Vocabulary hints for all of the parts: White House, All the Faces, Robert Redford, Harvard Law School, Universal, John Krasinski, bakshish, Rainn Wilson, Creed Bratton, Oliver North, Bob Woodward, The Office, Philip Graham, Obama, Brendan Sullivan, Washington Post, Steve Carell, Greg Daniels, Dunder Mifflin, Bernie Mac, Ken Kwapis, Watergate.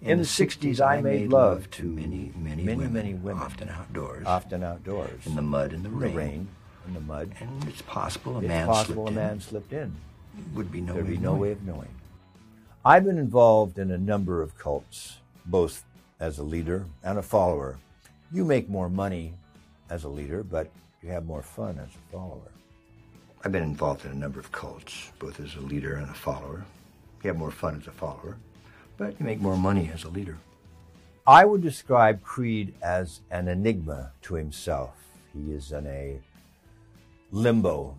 In the 60s, I made love to many women, often outdoors, in the mud and the rain, in the mud. And it's possible a man slipped in. There'd be no way of knowing. I've been involved in a number of cults, both as a leader and a follower. You make more money as a leader, but you have more fun as a follower. I've been involved in a number of cults, both as a leader and a follower. You have more fun as a follower, but you make more money as a leader. I would describe Creed as an enigma to himself. He is in a limbo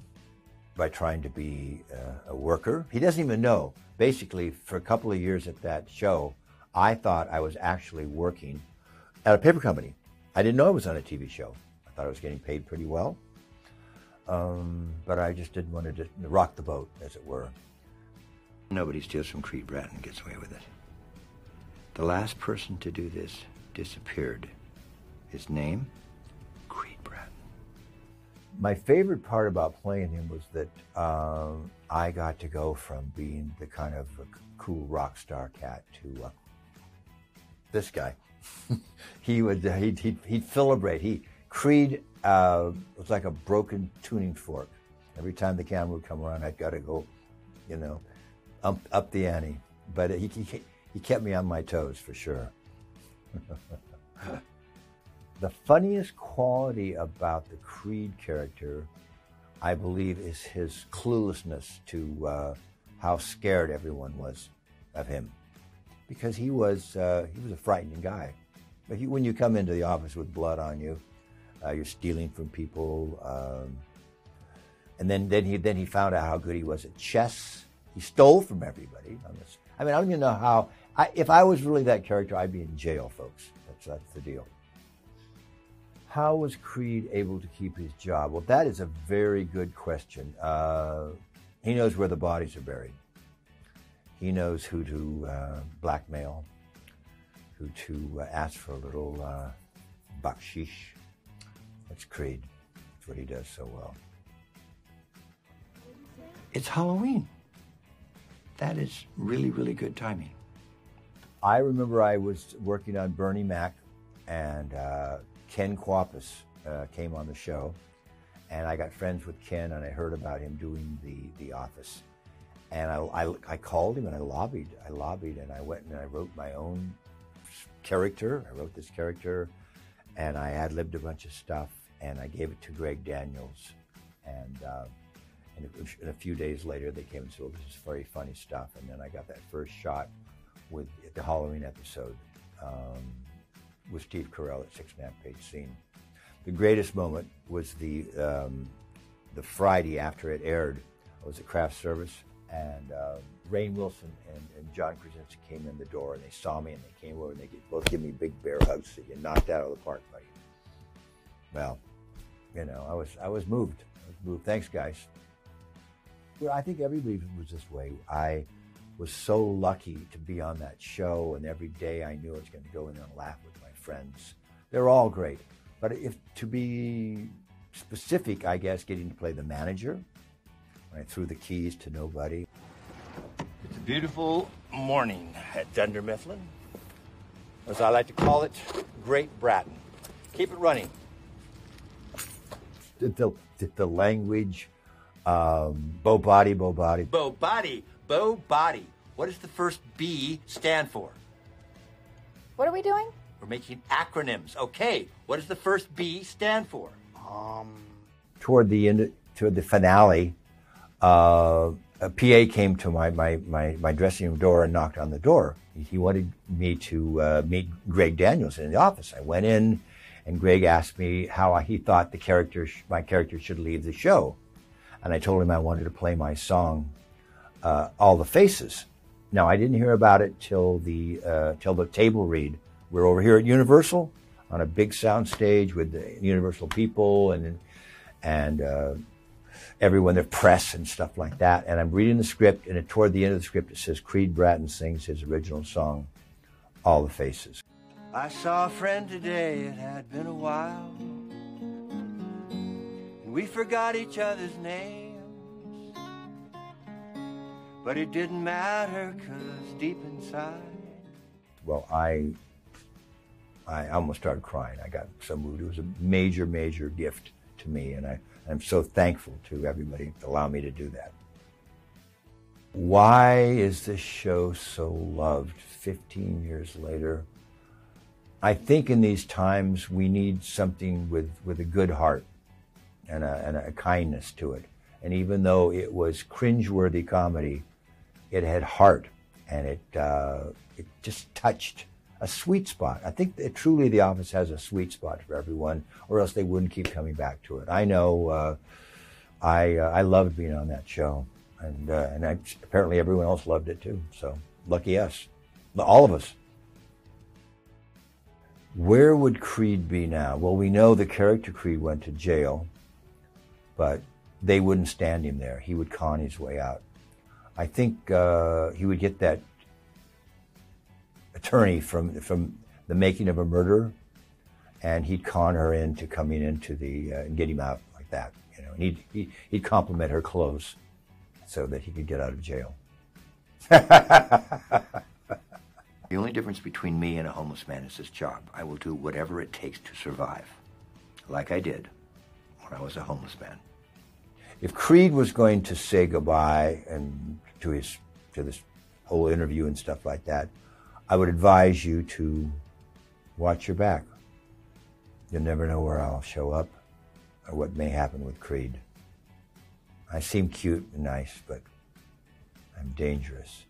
by trying to be a worker. He doesn't even know. Basically, for a couple of years at that show, I thought I was actually working at a paper company. I didn't know I was on a TV show. I thought I was getting paid pretty well. But I just didn't want to rock the boat, as it were. Nobody steals from Creed Bratton and gets away with it. The last person to do this disappeared. His name, Creed Bratton. My favorite part about playing him was that I got to go from being the kind of cool rock star cat to this guy. He'd filibrate. Creed was like a broken tuning fork. Every time the camera would come around, I'd got to go, up the ante. But he kept me on my toes for sure. The funniest quality about the Creed character, I believe, is his cluelessness to how scared everyone was of him, because he was a frightening guy. But when you come into the office with blood on you. You're stealing from people, and then he found out how good he was at chess. He stole from everybody. I don't even know how. If I was really that character, I'd be in jail, folks. That's the deal. How was Creed able to keep his job? Well, that is a very good question. He knows where the bodies are buried. He knows who to blackmail, who to ask for a little bakshish. That's Creed. That's what he does so well. It's Halloween. That is really, really good timing. I remember I was working on Bernie Mac, and Ken Kwapis came on the show, and I got friends with Ken, and I heard about him doing The Office. And I called him, and I lobbied, and I went and I wrote my own character. I wrote this character, and I ad-libbed a bunch of stuff. And I gave it to Greg Daniels, and a few days later they came and said, "Well, this is very funny stuff." And then I got that first shot with the Halloween episode with Steve Carell at 6.5-page scene. The greatest moment was the Friday after it aired. I was at craft service, and Rainn Wilson and John Krasinski came in the door, and they saw me, and they came over, and they both gave me big bear hugs that you knocked out of the park, buddy. Well. I was moved. Thanks, guys. Well, I think everybody was this way. I was so lucky to be on that show, and every day I knew I was going to go in there and laugh with my friends. They're all great. But if to be specific, I guess getting to play the manager, when I threw the keys to nobody. It's a beautiful morning at Dunder Mifflin, or as I like to call it, Great Bratton. Keep it running. The language, Bo body. What does the first B stand for? What are we doing? We're making acronyms. Okay, what does the first B stand for? Toward the end, toward the finale, a PA came to my dressing room door and knocked on the door. He wanted me to meet Greg Daniels in the office. I went in. And Greg asked me how he thought my character should leave the show. And I told him I wanted to play my song, All the Faces. Now, I didn't hear about it till the table read. We're over here at Universal on a big sound stage with the Universal people and everyone, their press and stuff like that. And I'm reading the script, and toward the end of the script, it says, Creed Bratton sings his original song, All the Faces. I saw a friend today, it had been a while, and we forgot each other's names, but it didn't matter, 'cause deep inside well, I almost started crying. I got so moved. It was a major, major gift to me, and I'm so thankful to everybody to allow me to do that. Why is this show so loved 15 years later? I think in these times we need something with a good heart and a kindness to it. And even though it was cringeworthy comedy, it had heart, and it just touched a sweet spot. I think that truly The Office has a sweet spot for everyone, or else they wouldn't keep coming back to it. I know I loved being on that show, and apparently everyone else loved it too. So lucky us, all of us. Where would Creed be now? Well, we know the character Creed went to jail, but they wouldn't stand him there. He would con his way out. I think he would get that attorney from The Making of a Murderer, and he'd con her into coming into the and get him out like that, you know. And he'd compliment her clothes so that he could get out of jail. The only difference between me and a homeless man is this job. I will do whatever it takes to survive, like I did when I was a homeless man. If Creed was going to say goodbye and to this whole interview and stuff like that, I would advise you to watch your back. You'll never know where I'll show up or what may happen with Creed. I seem cute and nice, but I'm dangerous.